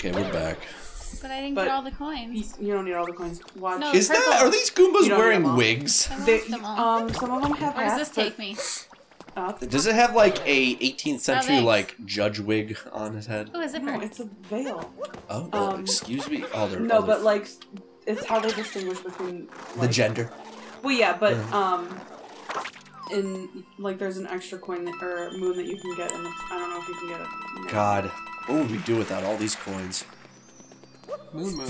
Okay, we're back. But I didn't get all the coins. You don't need all the coins. Watch. No, is that? Are these Goombas wearing wigs? They, some of them have. Where does this take me? Does it have like a 18th century like judge wig on his head? Oh, is it? No, it's a veil. Oh, well, excuse me. Oh, there. No, but like, it's how they distinguish between like, the gender. Well, yeah, but in like, there's an extra coin that, or moon that you can get, and I don't know if you can get it. No. God, what would we do without all these coins? Moon.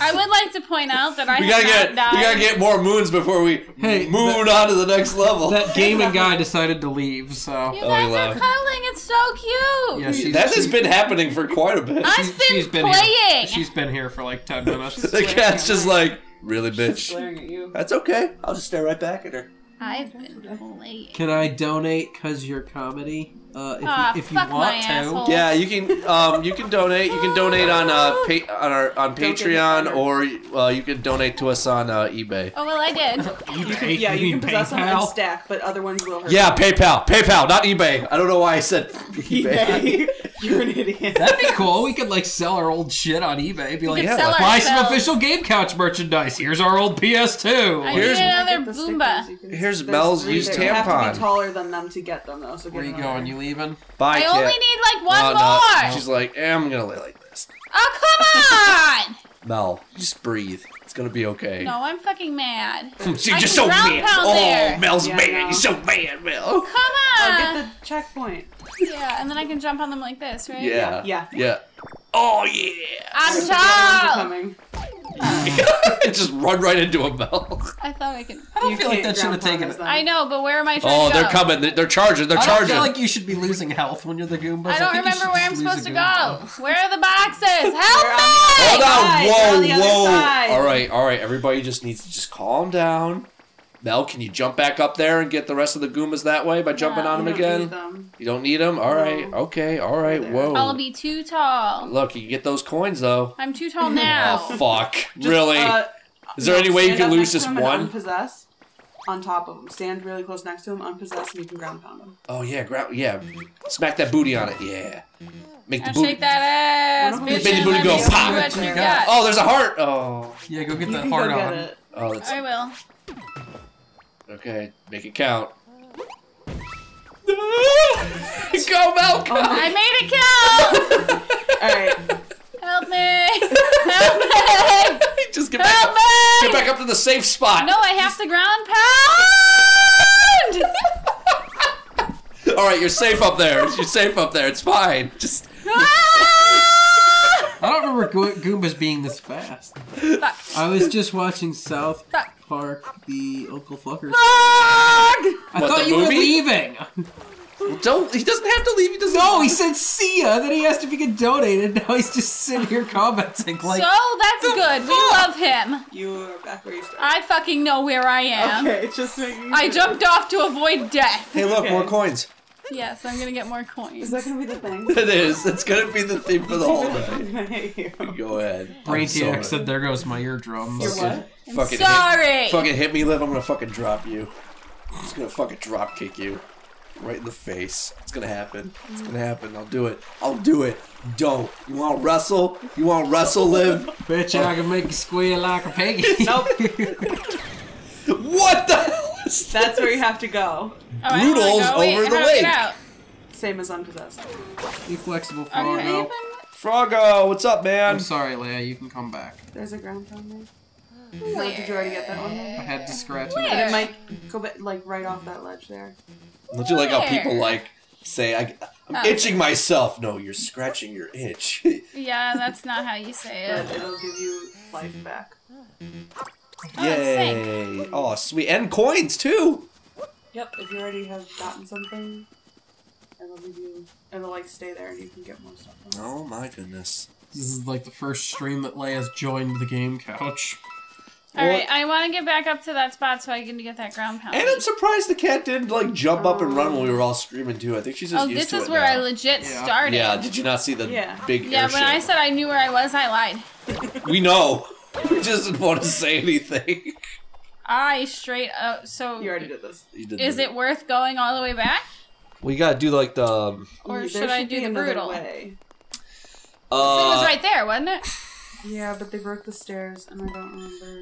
I would like to point out that we gotta get more moons before we moon on to the next level. That gaming guy decided to leave, so you guys are cuddling. It's so cute. Yeah, that has been happening for quite a bit. She's been playing. Here. She's been here for like 10 minutes. The cat's just like, really, bitch. She's glaring at you. That's okay. I'll just stare right back at her. I've been playing. Can I donate because you're comedy? If you want to, yeah, you can donate. You can donate on our Patreon, or you can donate to us on eBay. Oh well, I did. eBay. Yeah, you can possess them on Stack, but other ones will hurt. Yeah, PayPal, not eBay. I don't know why I said eBay. You're an idiot. That'd be cool. We could like sell our old shit on eBay. Be like, buy some official Game Couch merchandise. Here's our old PS2. Here's another Goomba. Here's Mel's used tampon. You have to be taller than them to get them though. So where are you going? You even? Bye, I only need like one more. No. She's like, I'm gonna lay like this. Oh come on! Mel, just breathe. It's gonna be okay. No, I'm fucking mad. She's just so mad. Oh, there. Mel's mad. No. You're so mad, Mel. Oh, come on! I'll get the checkpoint. Yeah, and then I can jump on them like this, right? Yeah. Yeah. Yeah. Oh yeah! I'm tall. Just run right into a Mel. I thought I could. I don't feel like that should have taken it. I know, but where am I trying to go? Oh, they're coming. They're charging. They're charging. I feel like you should be losing health when you're the Goombas. I don't remember where I'm supposed to go. Where are the boxes? Help me! Hold on. Whoa, whoa. All right. Everybody just needs to just calm down. Mel, can you jump back up there and get the rest of the Goombas that way by jumping on them again? You don't need them? All right. Okay. All right. Whoa. I'll be too tall. Look, you can get those coins, though. I'm too tall now. Oh, fuck. Really? Is there any way you can lose just one? Unpossess on top of them. Stand really close next to them, unpossess, and you can ground pound them. Oh, yeah. Yeah. Smack that booty on it. Yeah. Make the booty. Shake that ass. Make the booty go pop. Oh, there's a heart. Oh. Yeah, go get that heart on. Oh, I will. Okay, make it count. Go, Malcolm! I made it count! Alright. Help me! Help me! Just get back, get back up to the safe spot. No, I have to ground pound! Alright, you're safe up there. You're safe up there. It's fine. Just... I don't remember Goombas being this fast. I was just watching South Park, the Uncle Fuckers. I thought you were leaving. Don't. He doesn't have to leave. He doesn't. No, he said see ya. Then he asked if he could donate, and now he's just sitting here commenting like. So that's good. We love him. You are back where you started. I fucking know where I am. Okay, it's just making. I jumped off to avoid death. Hey, look, more coins. Yes, I'm gonna get more coins. Is that gonna be the thing? It is. It's gonna be the theme for the whole night. Go ahead. Brainiac said, "There goes my eardrums." Your what? I'm fucking sorry. Fucking hit me, Liv. I'm gonna fucking drop you. I'm just gonna fucking drop kick you right in the face. It's gonna happen. It's gonna happen. I'll do it. I'll do it. Don't. You want to wrestle? You want to wrestle, Liv? Bitch, I can make you squeal like a piggy. Nope. What the hell is this? That's where you have to go. Oh, Brutal's over the lake. Same as unpossessed. Be flexible, Frogo. Even... Frogo, what's up, man? I'm sorry, Leia. You can come back. There's a ground pound there. Where? Did you already get that one? I had to scratch it. It might go back, like right off that ledge there. Don't you like how people like say, "I'm itching myself"? No, you're scratching your itch. Yeah, that's not how you say it. But it'll give you life back. Oh, yay! Oh, sweet, and coins too. Yep, if you already have gotten something, it'll leave you, it'll like stay there and you can get more stuff. Oh my goodness. This is like the first stream that Leia's joined the Game Couch. Alright, I want to get back up to that spot so I can get that ground pound. And I'm surprised the cat didn't like jump up and run when we were all screaming too. I think she's just used to it. Oh, this is where I legit started. Yeah, did you not see the big airship? When I said I knew where I was, I lied. We know. We just didn't want to say anything. I straight up, so... You already did this. Is it worth going all the way back? We gotta do like the... Or should I do the brutal? This thing was right there, wasn't it? Yeah, but they broke the stairs, and I don't remember.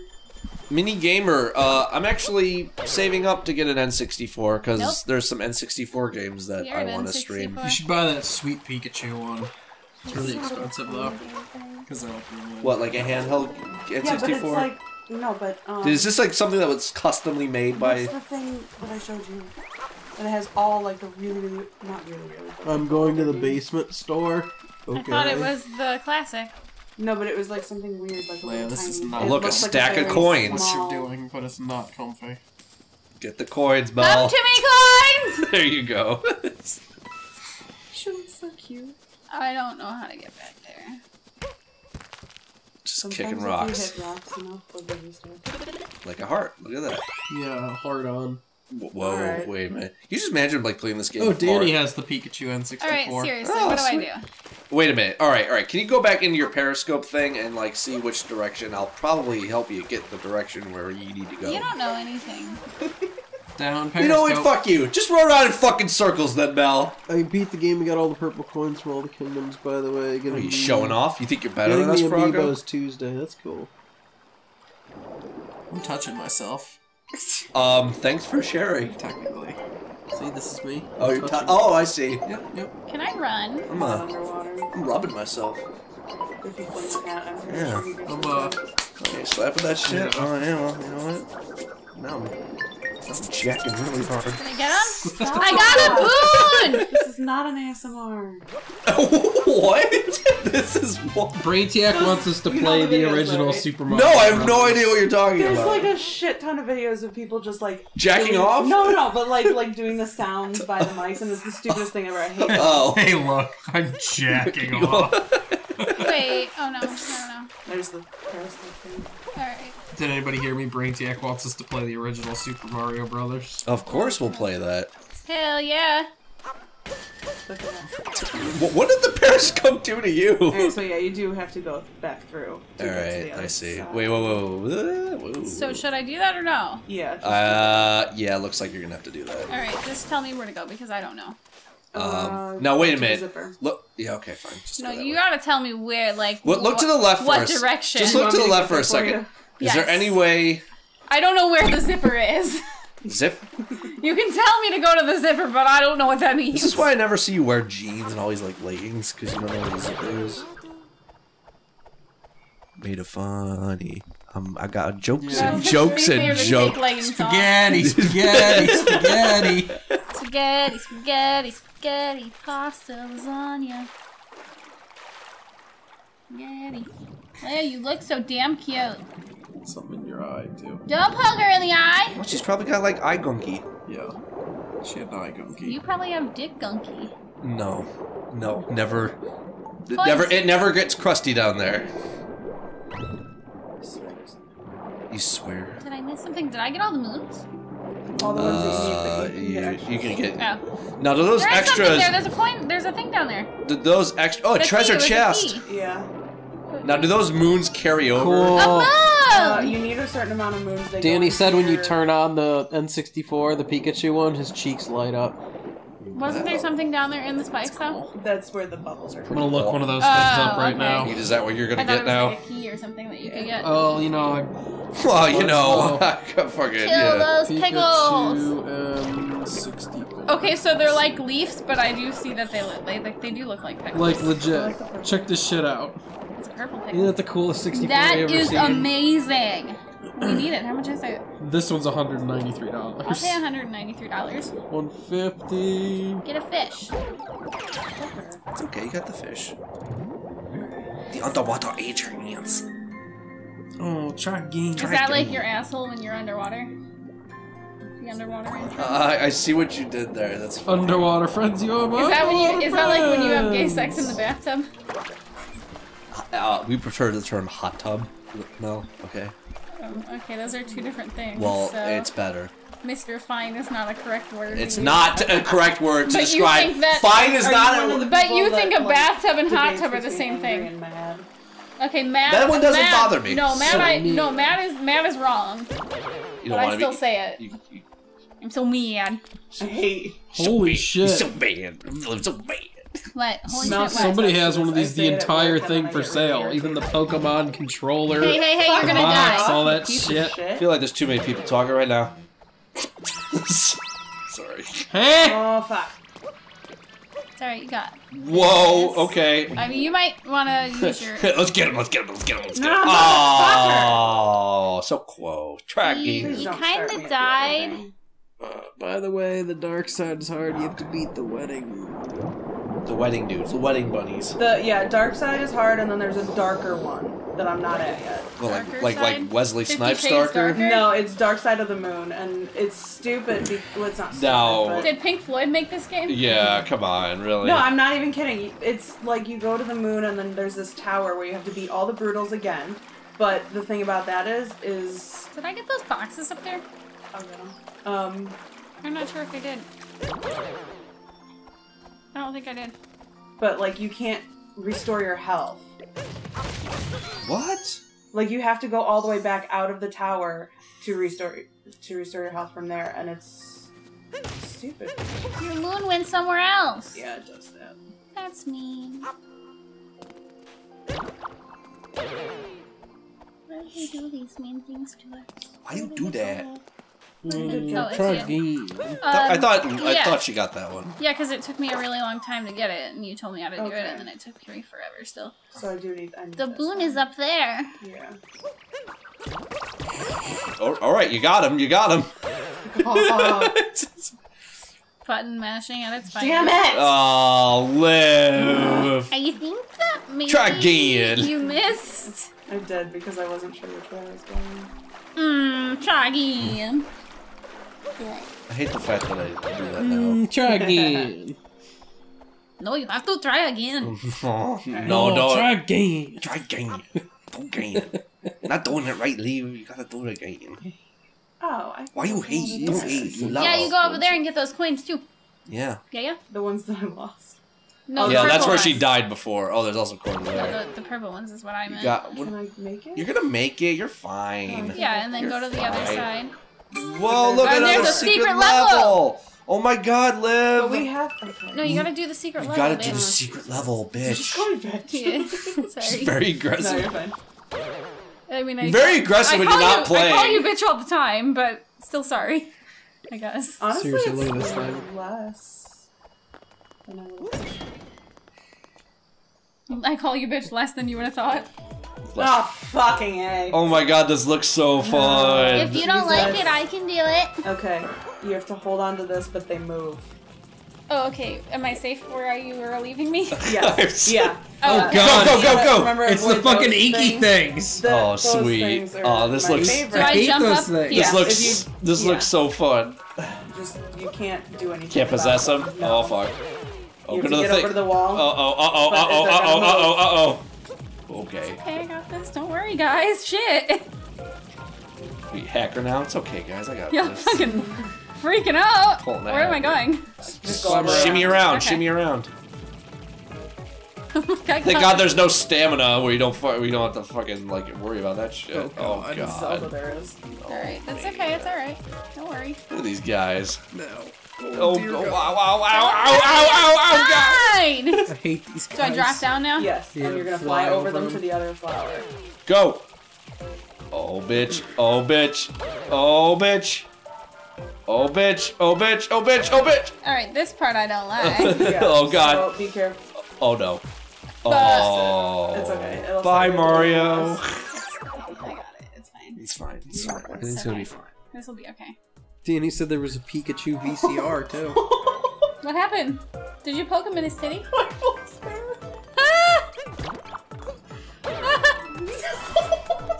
Mini Gamer, I'm actually saving up to get an N64, because there's some N64 games that I want to stream. You should buy that sweet Pikachu one. It's really expensive, though. What, like a handheld N64? Yeah, but it's like, no, but, is this like something that was customly made by... What's the thing that I showed you? That has all, like, the really, not really, really... I'm going to the basement store. Okay. I thought it was the classic. No, but it was like something weird, like a this is not. Look, a stack of coins. What you're doing, but it's not comfy. Get the coins, Mel. Up to me, coins! There you go. She looks so cute. I don't know how to get back there. Just kicking rocks. If you hit rocks enough, like a heart. Look at that. Yeah, heart on. Whoa, right. Wait a minute. You just imagine like playing this game. Oh, Danny has the Pikachu N64. Alright, seriously, what do I do? Wait a minute. Alright. Can you go back into your Periscope thing and like see which direction? I'll probably help you get the direction where you need to go. You don't know anything. Down Periscope. You know what? Fuck you. Just run around in fucking circles then, Mel. I beat the game and got all the purple coins from all the kingdoms, by the way. Are you showing off? You think you're better than us, Froggo? Amiibo's Tuesday. That's cool. I'm touching myself. Thanks for sharing. Technically. See, this is me. Oh, you're oh, I see. Yep. Can I run? I'm rubbing myself. Yeah. Okay, slapping that shit. Yeah. Oh, yeah, well, you know what? No. I'm jacking really hard. Can I get him? I got a boon! This is not an ASMR. What? This is what? Brainiac wants us to play the original Super Mario. No, I have no idea what you're talking about. There's like a shit ton of videos of people just like... Jacking off? No, but like doing the sounds by the mics, and it's the stupidest thing ever. I hate it. Oh. Hey, look, I'm jacking off. Wait, oh no. There's the Periscope thing. Alright. Did anybody hear me? Brainiac wants us to play the original Super Mario Brothers. Of course we'll play that. Hell yeah. What did the Periscope do to you? Alright, so yeah, you do have to go back through. Alright, I see. Side. Wait, whoa. So should I do that or no? Yeah. Yeah, looks like you're gonna have to do that. Alright, just tell me where to go because I don't know. Now wait a minute. Look, yeah, okay, fine. Just no, you gotta tell me where, like, look to the left first. What direction? Just look to the left for a second. Yes. Is there any way... I don't know where the zipper is. Zip? You can tell me to go to the zipper, but I don't know what that means. This is why I never see you wear jeans and always like leggings, because you don't know where the zipper is. Made a funny. I got jokes and jokes and jokes. Spaghetti. Spaghetti, pasta, lasagna. Spaghetti. Oh, you look so damn cute. Something in your eye, too. Don't poke her in the eye! Well, she's probably got, like, eye gunky. Yeah. She had eye gunky. You probably have dick gunky. No. No. Never. It never gets crusty down there. I swear. You swear. Did I miss something? Did I get all the moons? All the ones that you need that you can get. Oh. Now, do those extras... There's a point. There's a thing down there. Those extra... Oh, a treasure chest! Yeah. Now, do those moons carry over? Cool. You need a certain amount of moons. Danny said when you turn on the N64, the Pikachu one, his cheeks light up. Wasn't there something down there in the spikes, though? That's where the bubbles are. I'm gonna look one of those things up right now. Is that what you're gonna get now? I thought it was like a key or something that you could get. Oh, you know. Well, you know. Fuck it. Kill those pickles! Okay, so they're like leaves, but I do see that they do look like pickles. Like, legit. Check this shit out. It's a purple pickle. Isn't that the coolest 64 I've ever seen? That is amazing! We need it. How much is it? This one's $193. I'll pay $193. $150. Get a fish. It's okay, you got the fish. The underwater agents. Oh, try again. Is that like your asshole when you're underwater? Underwater I see what you did there. That's funny. Underwater friends, you are my Is that like when you have gay sex in the bathtub? We prefer the term hot tub. No, okay. Okay, those are two different things. Well, so it's better. Mr. Fine is not a correct word. It's not a correct word to describe. Fine is not a... But you think a bathtub and hot tub are the same thing. Okay, Matt... That one doesn't bother me. No, Matt is wrong. But I still say it. I'm so mad. I hate. Holy shit. So bad. I'm so bad. What? Holy shit, somebody has one of these, the entire thing for sale. Even the Pokemon controller. Hey, hey, hey, you're gonna die. All that shit. I feel like there's too many people talking right now. Sorry. Hey! Oh, fuck. Sorry, you got. Whoa, okay. I mean, you might want to use your. Let's get him, let's get him, let's get him, let's get him. No, oh, so close. Tracking. You kind of died. By the way, the dark side's hard. You have to beat the wedding. The wedding dudes, the wedding bunnies. The dark side is hard, and then there's a darker one that I'm not at yet. Well, like Wesley Snipes darker? No, it's Dark Side of the Moon, and it's stupid. Well, it's not stupid. No. Did Pink Floyd make this game? Yeah, come on, really. No, I'm not even kidding. It's like you go to the moon, and then there's this tower where you have to beat all the Brutals again. But the thing about that is did I get those boxes up there? I'll get them. I'm not sure if I did. I don't think I did. But, like, you can't restore your health. What? Like, you have to go all the way back out of the tower to restore your health from there, and it's stupid. Your moon went somewhere else. Yeah, it does that. That's mean. Why do you do these mean things to us? Why do you do that? I thought she got that one. Yeah, because it took me a really long time to get it, and you told me how to do it, and then it took me forever still. So I do need. The boon is up there. Yeah. Oh, all right, you got him. You got him. Button mashing at its finest. Damn it! Oh, live. I think that maybe try again. You missed. I did because I wasn't sure which way I was going. Try again. I hate the fact that I do that now. Try again. No, you have to try again. No, no. Try again. Try again. Do again. Not doing it right, Liv. You gotta do it again. Oh, I. Why you hate? You don't hate. You love. Yeah, you go over there and get those coins too. Yeah. Yeah, yeah. The ones that I lost. No, yeah, that's where she died before. Oh, there's also corn there. Yeah, the purple ones is what I meant. Can I make it? You're gonna make it. You're fine. Yeah, and then go to the other side. Whoa, look at another secret level! Oh my God, Liv! But we have. No, you gotta do the secret level. You gotta do the secret level, bitch. Sorry. She's very aggressive. No, you're fine. I mean, very aggressive when you're not playing. I call you bitch all the time, but still sorry. I guess. Honestly, it's less than I was. I call you bitch less than you would have thought. Oh, fucking A. Oh my God, this looks so fun. If you don't like it, I can do it. Okay, you have to hold on to this, but they move. Oh, okay. Am I safe where you were leaving me? Yes. Yeah. Oh God. Go, go, go, go. Remember, it's the fucking inky things. Oh, sweet. Oh, this looks. I hate those things. This looks. This looks so fun. Just you can't do anything. Can't possess them. Oh fuck. You have to get over the wall. Uh oh. Okay. It's okay, I got this. Don't worry, guys. Shit. Wait, hacker now? It's okay, guys. I got this. Y'all fucking freaking out. Where am I going? Just go around. Shimmy around. Okay. Shimmy around. Thank God there's no stamina where we don't have to fucking like worry about that shit. Oh God. All right. It's okay. It's all right. Don't worry. Look at these guys. No. Oh, wow, wow, wow, ow, ow, ow, God! I hate these guys. Do I drop down now? Yes, and you're gonna fly over them to the other flower. Go! Oh, bitch, oh, bitch, oh, bitch, oh, bitch, oh, bitch, oh, bitch, oh, bitch! Alright, this part I don't like. Oh, God. So be careful. Oh, no. Oh. It's okay. Bye, Mario. I got it, it's fine. It's fine, it's fine. Everything's gonna be fine. This will be okay. And he said there was a Pikachu VCR too. What happened? Did you poke him in his titty?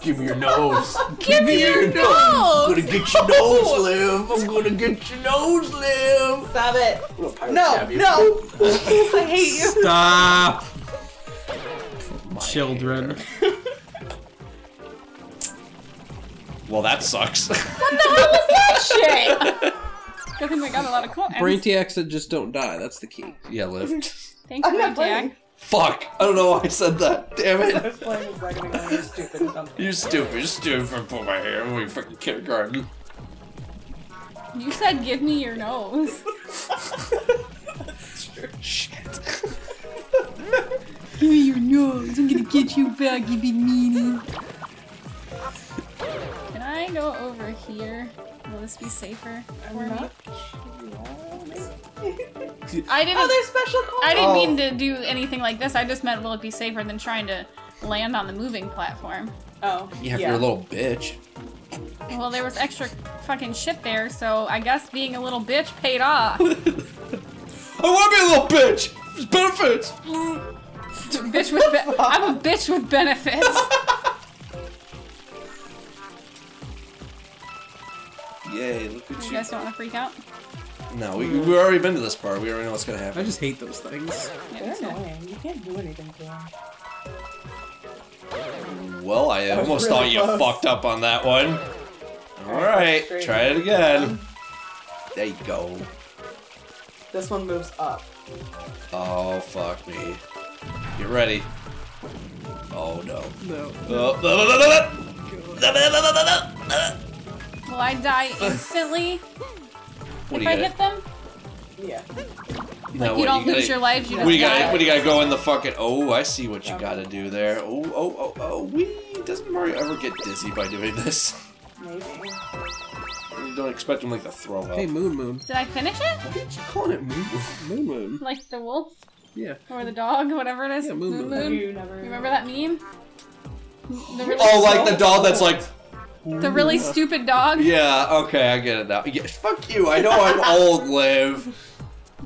Give me your nose. Give me your nose. I'm gonna get your nose, Liv. I'm gonna get your nose, Liv. Stop it. No, no. I hate you. Stop. Children. Well, that sucks. What the hell was that shit? Good thing we got a lot of coins. Braintiacs that just don't die. That's the key. Yeah, Liv. Thank you, Braintiac. Fuck! I don't know why I said that. Damn it. I was playing with Dragon Ball. You're stupid. You're stupid. You're stupid for pulling my hair in fucking kindergarten. You said, "Give me your nose." That's true. Shit. goes. I'm gonna get you back, you big meanie. Can I go over here? Will this be safer? Or not? I didn't. Oh, they're special cars. I didn't mean to do anything like this. I just meant, will it be safer than trying to land on the moving platform? Oh. Yeah, if you're a little bitch. Well, there was extra fucking shit there, so I guess being a little bitch paid off. I want to be a little bitch. There's benefits. Bitch with I'm a bitch with benefits. Yay! Look at you. You guys don't want to freak out. No, we've already been to this part. We already know what's gonna happen. I just hate those things. They're annoying. You can't do anything to them. Well, I almost really thought you fucked up on that one. Alright, try it again. There you go. This one moves up. Oh, fuck me. Get ready. Oh, no. No. Will I die instantly? What if I hit them? Yeah. Like, you don't lose your life, you just die. What do you gotta go in the fucking... Oh, I see what you gotta do there. Oh, oh, oh, oh, wee! Doesn't Mario ever get dizzy by doing this? Maybe. You don't expect him, like, to throw up. Hey, Moon Moon. Did I finish it? Why did you call it Moon Moon? Moon Moon. Like the wolf? Yeah. Or the dog, whatever it is? Yeah, Moon Moon. You remember that meme? Oh, like the dog that's like... The really stupid dog? Yeah, okay, I get it now. Yeah, fuck you, I know I'm old, Liv.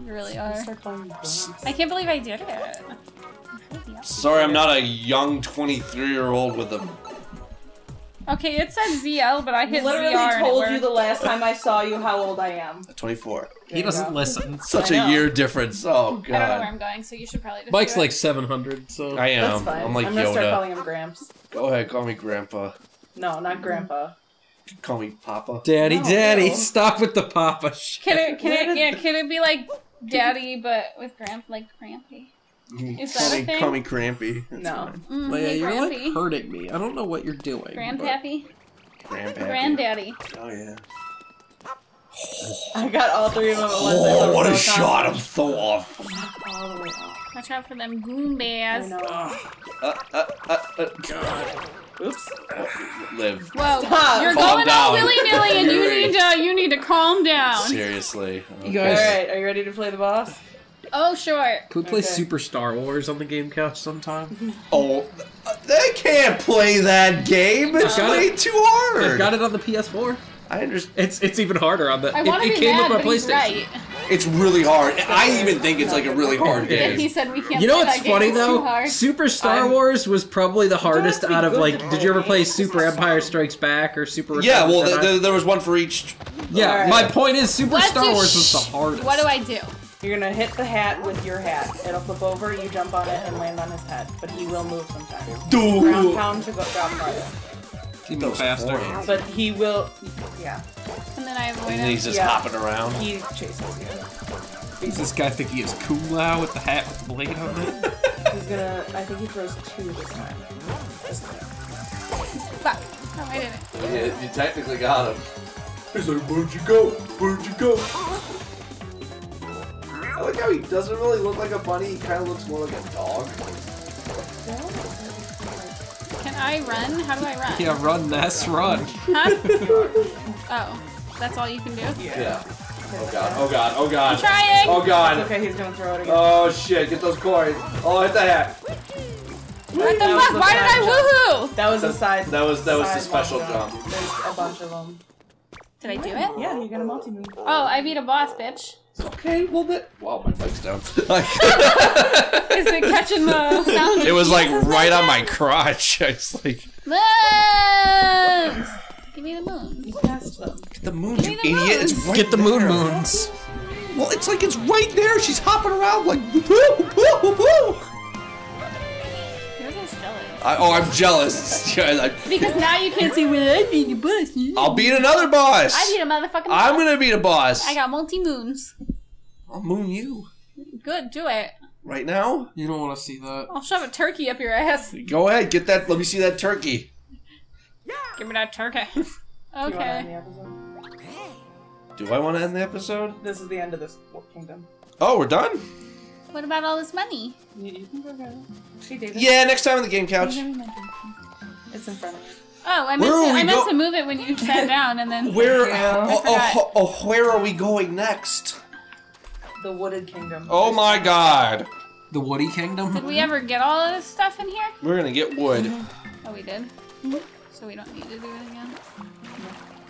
You really are. I can't believe I did it. Sorry, I'm not a young 23-year-old with a... Okay, it said ZL, but I hit ZR. Literally told you the last time I saw you how old I am. 24. He doesn't listen. Such a year difference. Oh, God. I don't know where I'm going, so you should probably just Mike's like 700, so... I am. That's fine. I'm like Yoda. I'm gonna start calling him Gramps. Go ahead, call me Grandpa. No, not Grandpa. Call me Papa. Daddy, no, Daddy, no. Stop with the Papa shit. Can it be like Daddy, but with Grampy? Is that a thing? Call me Grampy. No. Hey, you're like hurting me. I don't know what you're doing. Grandpappy? Granddaddy. Oh, yeah. I got all three of them at once. Oh, what a shot. I'm so off. All the way off. Watch out for them goon bears. No. God. Oops. Liv. Whoa! Stop. You're calm going down. All willy-nilly, and you need to calm down. Seriously. Okay. You guys. All right. Are you ready to play the boss? Oh sure. Can we play Super Star Wars on the Game Couch sometime? Oh, they can't play that game. It's way too hard. I've got it on the PS4. I understand. It's even harder on the. It came with my PlayStation. Right. It's really hard. I even think it's like a really hard game. Yeah, he said we can't. You know what's funny though? Super Star Wars was probably the hardest out of like. Did you ever play Super Empire Strikes Back or Super? Yeah, well, there was one for each. Yeah, right. My point is Super Star Wars was the hardest. What do I do? You're gonna hit the hat with your hat. It'll flip over. You jump on it and land on his head, but he will move sometimes. Dude. Ground pound to go down farther. Even faster. But he will, yeah. And then I avoid him. And he's just hopping around. He chases you. Does this guy think he is Kung Lao with the hat with the blade on it? He's gonna, I think he throws two this time. Fuck. No, I didn't. Yeah, you technically got him. He's like, where'd you go? Where'd you go? I like how he doesn't really look like a bunny. He kind of looks more like a dog. I run? How do I run? Yeah, run, Ness, run. Huh? Oh, that's all you can do? Yeah. Oh god, oh god, oh god. I'm trying! Oh god. It's okay, he's gonna throw it again. Oh shit, get those coins. Oh, hit the hat. What the fuck? Why did I woohoo? That was a side. That was the special jump. There's a bunch of them. Did I do it? Yeah, you got a multi-move. Oh, I beat a boss, bitch. Okay, well that. Wow, my mic's down. Is it catching the sound? It was like right on my crotch. I was like. Moons! Give me the moon. You passed them. Get the moon, you idiot! It's right. Get the moon moons. Well, it's like it's right there. She's hopping around like. I'm jealous. Because now you can't say, well, I beat a boss. I'll beat another boss. I beat a motherfucking boss. I'm gonna beat a boss. I got multi-moons. I'll moon you. Good, do it. Right now? You don't want to see that. I'll shove a turkey up your ass. Go ahead, get that. Let me see that turkey. Give me that turkey. Okay. Do I want to end the episode? This is the end of this kingdom. Oh, we're done? What about all this money? You can go get it. She did it. Yeah, next time on the Game Couch. It's in front of you. Oh, I meant to move it when you sat down, and then... where are we going next? The Wooded Kingdom. Oh my god. The Woody Kingdom? Did we ever get all of this stuff in here? We're gonna get wood. Oh, we did? So we don't need to do it again? No.